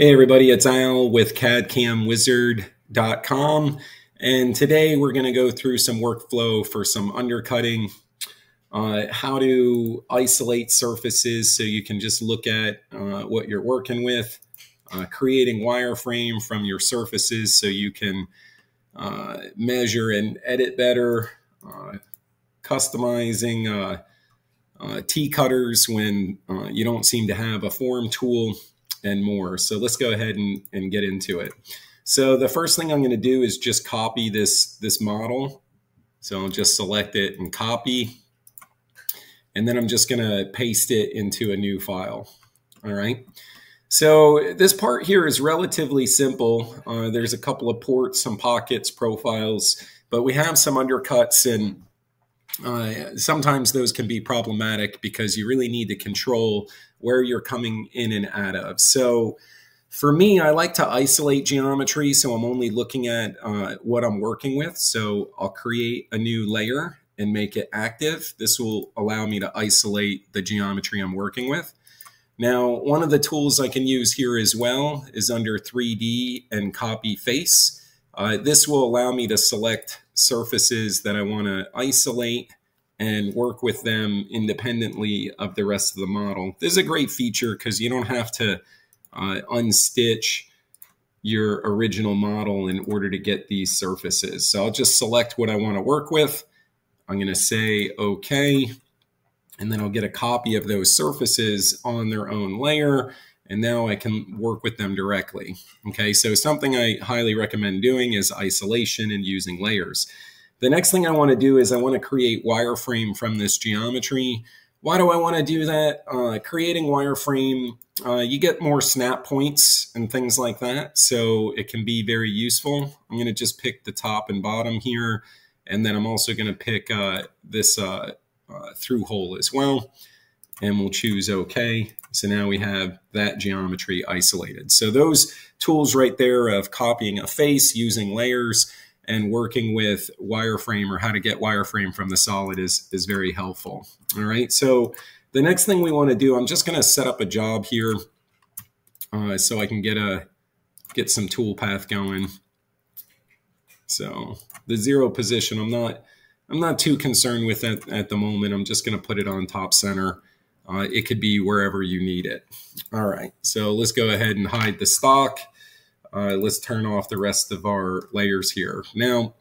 Hey everybody, it's Al with cadcamwizard.com, and today we're going to go through some workflow for some undercutting, how to isolate surfaces so you can just look at what you're working with, creating wireframe from your surfaces so you can measure and edit better, customizing T-cutters when you don't seem to have a form tool, and more. So let's go ahead and get into it. So the first thing I'm going to do is just copy this model. So I'll just select it and copy. And then I'm just going to paste it into a new file. All right. So this part here is relatively simple. There's a couple of ports, some pockets, profiles, but we have some undercuts, and sometimes those can be problematic because you really need to control where you're coming in and out of. So for me, I like to isolate geometry, so I'm only looking at what I'm working with. So I'll create a new layer and make it active. This will allow me to isolate the geometry I'm working with. Now, one of the tools I can use here as well is under 3D and copy face. This will allow me to select surfaces that I want to isolate and work with them independently of the rest of the model. This is a great feature because you don't have to unstitch your original model in order to get these surfaces. So I'll just select what I want to work with. I'm going to say OK, and then I'll get a copy of those surfaces on their own layer. And now I can work with them directly. Okay, so something I highly recommend doing is isolation and using layers. The next thing I want to do is I want to create wireframe from this geometry. Why do I want to do that? Creating wireframe, you get more snap points and things like that, so it can be very useful. I'm going to just pick the top and bottom here, and then I'm also going to pick this through hole as well. And we'll choose OK. So now we have that geometry isolated. So those tools right there of copying a face, using layers, and working with wireframe, or how to get wireframe from the solid, is very helpful. All right. So the next thing we want to do, I'm just going to set up a job here so I can get some toolpath going. So the zero position, I'm not too concerned with it at the moment. I'm just going to put it on top center. It could be wherever you need it. All right, so let's go ahead and hide the stock. Let's turn off the rest of our layers here. Now,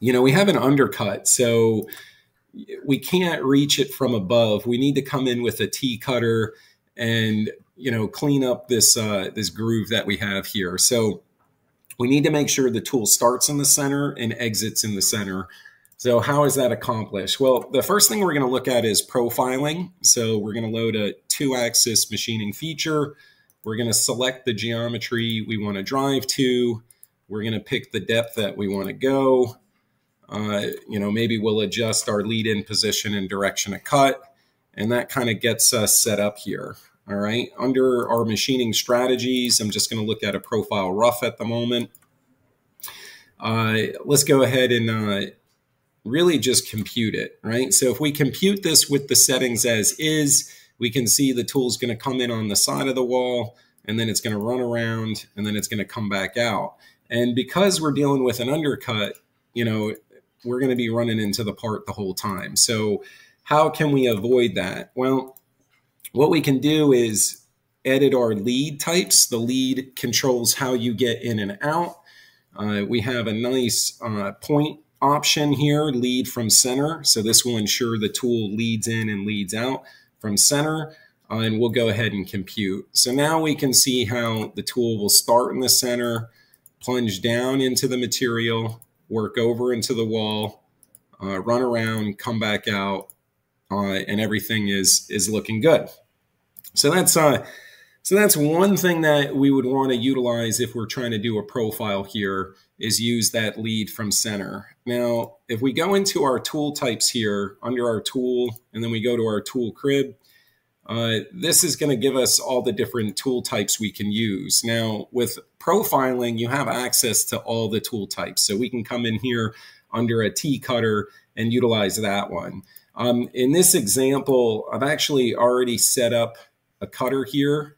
you know, we have an undercut, so we can't reach it from above. We need to come in with a T-cutter and, you know, clean up this groove that we have here. So we need to make sure the tool starts in the center and exits in the center. So how is that accomplished? Well, the first thing we're going to look at is profiling. So we're going to load a 2-axis machining feature. We're going to select the geometry we want to drive to. We're going to pick the depth that we want to go. You know, maybe we'll adjust our lead-in position and direction of cut. And that kind of gets us set up here. All right. Under our machining strategies, I'm just going to look at a profile rough at the moment. Let's go ahead and really just compute it, right? So if we compute this with the settings as is, we can see the tool's going to come in on the side of the wall, and then it's going to run around, and then it's going to come back out. And because we're dealing with an undercut, you know, we're going to be running into the part the whole time. So how can we avoid that? Well, what we can do is edit our lead types. The lead controls how you get in and out. We have a nice point option here, lead from center. So this will ensure the tool leads in and leads out from center. And we'll go ahead and compute. So now we can see how the tool will start in the center, plunge down into the material, work over into the wall, run around, come back out, and everything is looking good. So that's one thing that we would want to utilize if we're trying to do a profile here, is use that lead from center. Now, if we go into our tool types here, under our tool, and then we go to our tool crib, this is going to give us all the different tool types we can use. Now, with profiling, you have access to all the tool types. So we can come in here under a T-cutter and utilize that one. In this example, I've actually already set up a cutter here.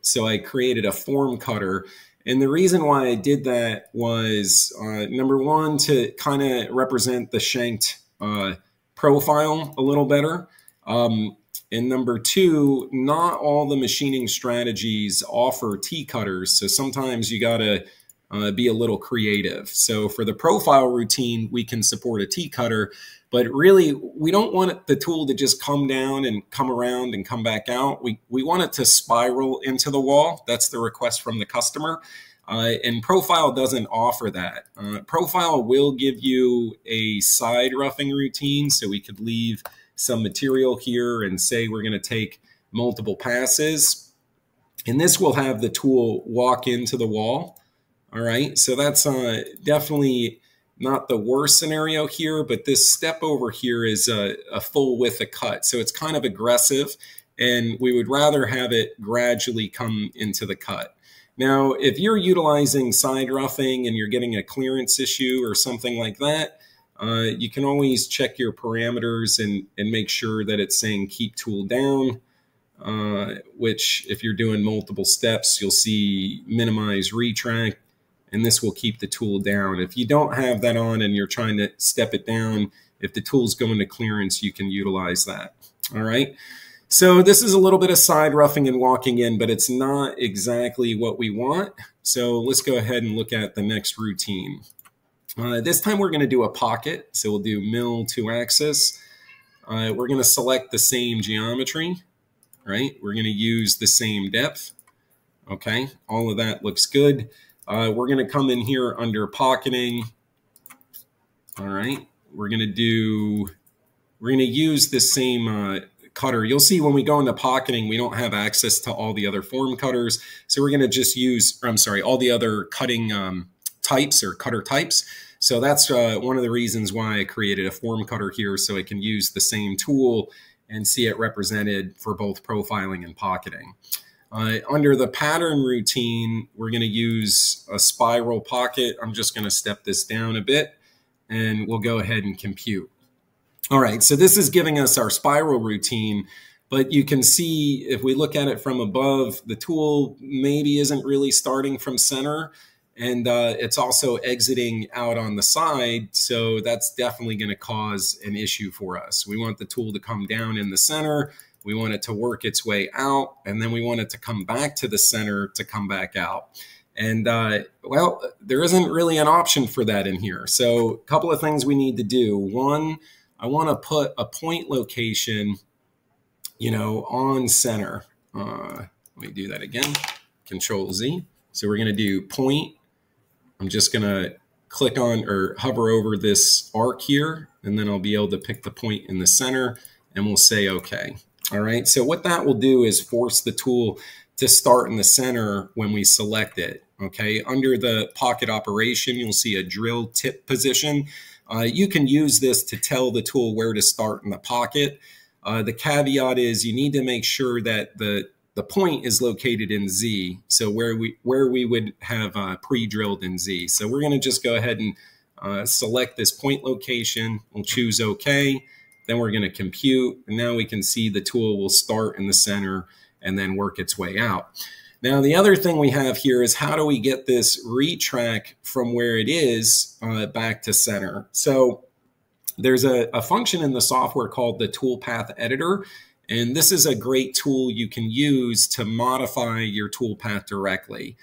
So I created a form cutter. And the reason why I did that was, number one, to kind of represent the shanked profile a little better. And number two, not all the machining strategies offer T-cutters. So sometimes you got to be a little creative. So for the profile routine, we can support a T-cutter, but really we don't want the tool to just come down and come around and come back out. We want it to spiral into the wall. That's the request from the customer. And profile doesn't offer that. Profile will give you a side roughing routine. So we could leave some material here and say we're going to take multiple passes. And this will have the tool walk into the wall. All right. So that's definitely not the worst scenario here, but this step over here is a full width of cut. So it's kind of aggressive, and we would rather have it gradually come into the cut. Now, if you're utilizing side roughing and you're getting a clearance issue or something like that, you can always check your parameters and make sure that it's saying keep tool down, which if you're doing multiple steps, you'll see minimize retract, and this will keep the tool down. If you don't have that on and you're trying to step it down, if the tool's going to clearance, you can utilize that. All right. So this is a little bit of side roughing and walking in, but it's not exactly what we want. So let's go ahead and look at the next routine. This time we're going to do a pocket. So we'll do mill 2-axis. We're going to select the same geometry, right? We're going to use the same depth. Okay, all of that looks good. We're going to come in here under pocketing. All right, we're going to use this same cutter. You'll see when we go into pocketing, we don't have access to all the other form cutters. So we're going to just use, all the other cutting types or cutter types. So that's one of the reasons why I created a form cutter here, so I can use the same tool and see it represented for both profiling and pocketing. Under the pattern routine, we're going to use a spiral pocket. I'm just going to step this down a bit, and we'll go ahead and compute. All right, so this is giving us our spiral routine, but you can see if we look at it from above, the tool maybe isn't really starting from center, and it's also exiting out on the side. So that's definitely going to cause an issue for us. We want the tool to come down in the center. We want it to work its way out, and then we want it to come back to the center to come back out. And well, there isn't really an option for that in here. So a couple of things we need to do. One, I want to put a point location, you know, on center. Let me do that again, Control Z. So we're going to do point. I'm just going to click on or hover over this arc here, and then I'll be able to pick the point in the center, and we'll say okay. All right. So what that will do is force the tool to start in the center when we select it. Okay. Under the pocket operation, you'll see a drill tip position. You can use this to tell the tool where to start in the pocket. The caveat is you need to make sure that the point is located in Z. So where we would have pre-drilled in Z. So we're going to just go ahead and select this point location. We'll choose okay. Then we're going to compute, and now we can see the tool will start in the center and then work its way out. Now, the other thing we have here is how do we get this retrack from where it is back to center? So there's a function in the software called the toolpath editor, and this is a great tool you can use to modify your toolpath directly.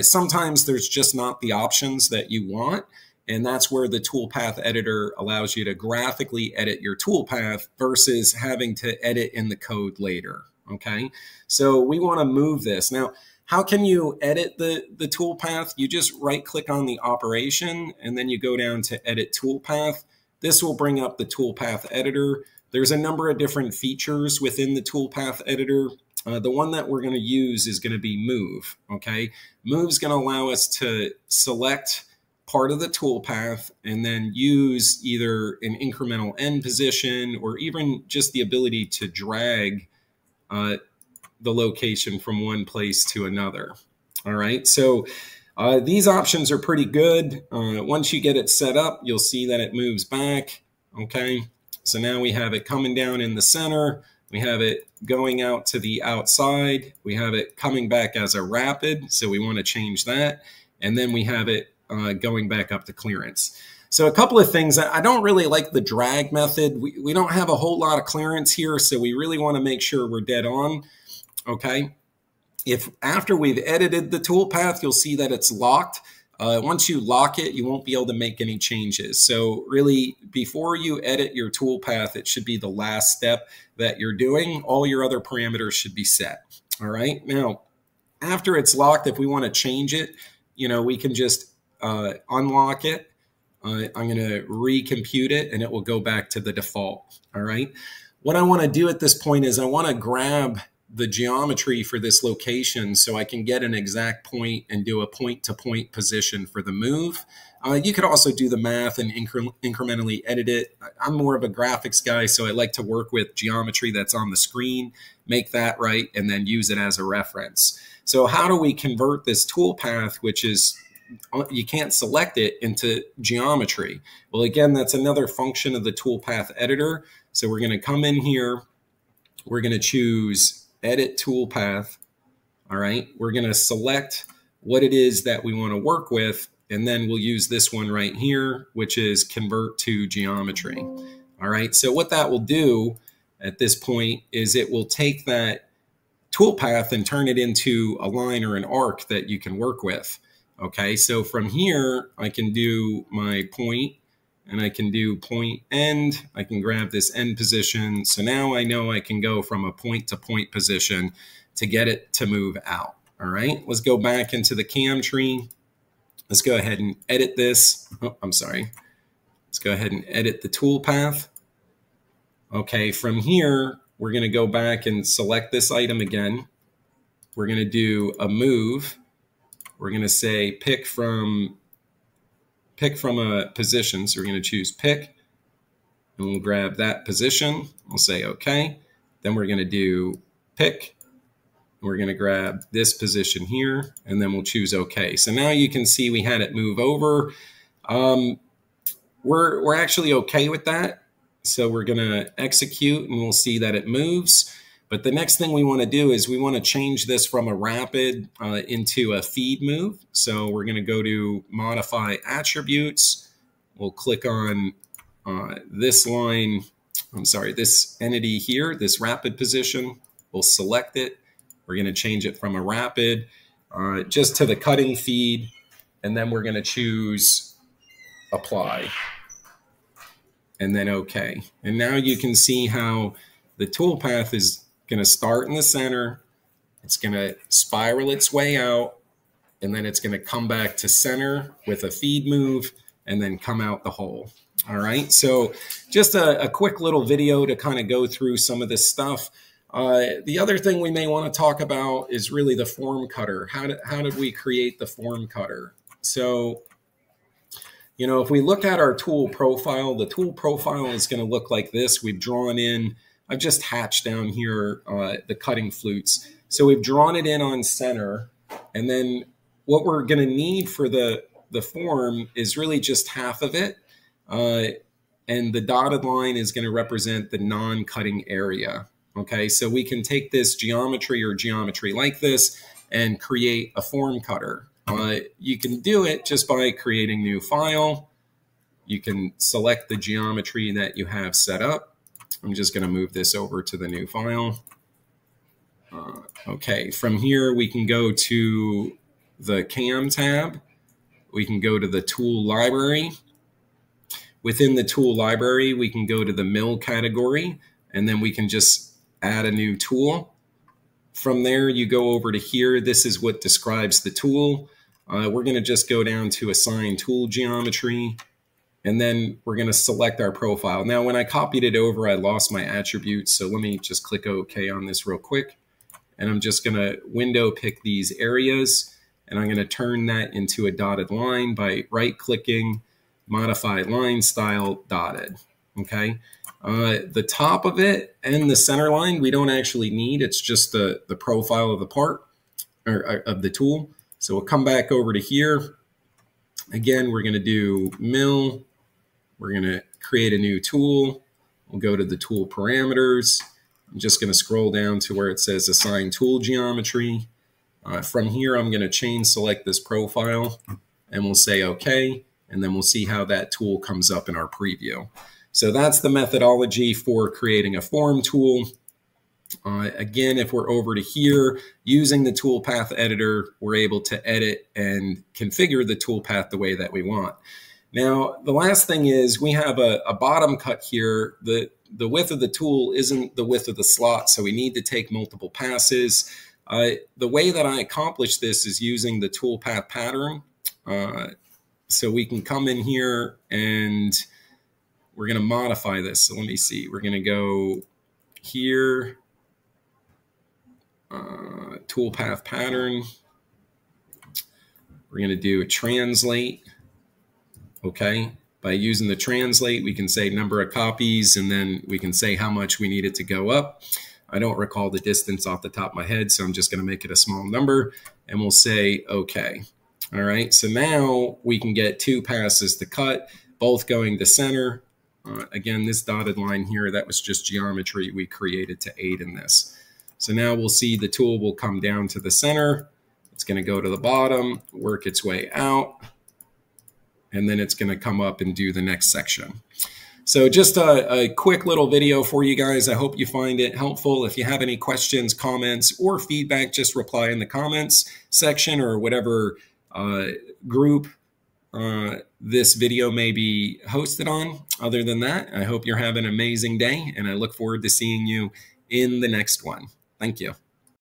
Sometimes there's just not the options that you want, and that's where the toolpath editor allows you to graphically edit your toolpath versus having to edit in the code later, okay? So we wanna move this. Now, how can you edit the toolpath? You just right click on the operation, and then you go down to edit toolpath. This will bring up the toolpath editor. There's a number of different features within the toolpath editor. The one that we're gonna use is gonna be move, okay? Move's gonna allow us to select part of the toolpath and then use either an incremental end position or even just the ability to drag the location from one place to another. All right, so these options are pretty good. Once you get it set up, you'll see that it moves back. Okay, so now we have it coming down in the center. We have it going out to the outside. We have it coming back as a rapid, so we want to change that. And then we have it going back up to clearance. So a couple of things. I don't really like the drag method. We don't have a whole lot of clearance here, so we really want to make sure we're dead on, okay? If after we've edited the toolpath, you'll see that it's locked. Once you lock it, you won't be able to make any changes. So really, before you edit your toolpath, it should be the last step that you're doing. All your other parameters should be set. All right. Now, after it's locked, if we want to change it, you know, we can just unlock it. I'm going to recompute it, and it will go back to the default. All right. What I want to do at this point is I want to grab the geometry for this location so I can get an exact point and do a point-to-point position for the move. You could also do the math and incrementally edit it. I'm more of a graphics guy, so I like to work with geometry that's on the screen, make that right, and then use it as a reference. So how do we convert this toolpath, which is you can't select it, into geometry? Well, again, that's another function of the toolpath editor. So we're going to come in here. We're going to choose Edit Toolpath. All right, we're going to select what it is that we want to work with, and then we'll use this one right here, which is Convert to Geometry. All right, so what that will do at this point is it will take that toolpath and turn it into a line or an arc that you can work with. Okay, so from here, I can do my point, and I can do point end. I can grab this end position. So now I know I can go from a point-to-point position to get it to move out. All right, let's go back into the cam tree. Let's go ahead and edit this. Oh, I'm sorry. Let's go ahead and edit the toolpath. Okay, from here, we're gonna go back and select this item again. We're gonna do a move. We're gonna say pick from a position. So we're going to choose pick, and we'll grab that position. We'll say okay. Then we're going to do pick. We're going to grab this position here, and then we'll choose okay. So now you can see we had it move over. We're actually okay with that. So we're going to execute, and we'll see that it moves. But the next thing we want to do is we want to change this from a rapid into a feed move. So we're going to go to Modify Attributes. We'll click on this line, I'm sorry, this entity here, this rapid position. We'll select it. We're going to change it from a rapid just to the cutting feed. And then we're going to choose Apply. And then OK. And now you can see how the toolpath is going to start in the center, it's going to spiral its way out, and then it's going to come back to center with a feed move, and then come out the hole. All right, so just a quick little video to kind of go through some of this stuff. The other thing we may want to talk about is really the form cutter. How did we create the form cutter? So, you know, if we look at our tool profile, the tool profile is going to look like this. We've drawn in, I've just hatched down here the cutting flutes. So we've drawn it in on center. And then what we're going to need for the form is really just half of it. And the dotted line is going to represent the non-cutting area. Okay, so we can take this geometry or geometry like this and create a form cutter. You can do it just by creating new file. You can select the geometry that you have set up. I'm just going to move this over to the new file. Okay, from here we can go to the Cam tab. We can go to the Tool Library. Within the Tool Library, we can go to the Mill category, and then we can just add a new tool. From there, you go over to here. This is what describes the tool. We're going to just go down to Assign Tool Geometry. And then we're going to select our profile. Now, when I copied it over, I lost my attributes. So let me just click OK on this real quick. And I'm just going to window pick these areas. And I'm going to turn that into a dotted line by right-clicking, modify line style, dotted. Okay. The top of it and the center line, we don't actually need. It's just the profile of the part or of the tool. So we'll come back over to here. Again, we're going to do mill. We're going to create a new tool. We'll go to the tool parameters. I'm just going to scroll down to where it says Assign Tool Geometry. From here, I'm going to chain select this profile, and we'll say OK, and then we'll see how that tool comes up in our preview. So that's the methodology for creating a form tool. Again, if we're over to here, using the toolpath editor, we're able to edit and configure the toolpath the way that we want. Now, the last thing is we have a bottom cut here. The width of the tool isn't the width of the slot, so we need to take multiple passes. The way that I accomplish this is using the toolpath pattern. So we can come in here and we're going to modify this. So let me see. We're going to go here, toolpath pattern. We're going to do a translate. Okay. By using the translate, we can say number of copies, and then we can say how much we need it to go up. I don't recall the distance off the top of my head, so I'm just going to make it a small number, and we'll say OK. All right, so now we can get two passes to cut, both going to center. Again, this dotted line here, that was just geometry we created to aid in this. So now we'll see the tool will come down to the center. It's going to go to the bottom, work its way out, and then it's going to come up and do the next section. So just a quick little video for you guys. I hope you find it helpful. If you have any questions, comments, or feedback, just reply in the comments section or whatever group this video may be hosted on. Other than that, I hope you're having an amazing day, and I look forward to seeing you in the next one. Thank you.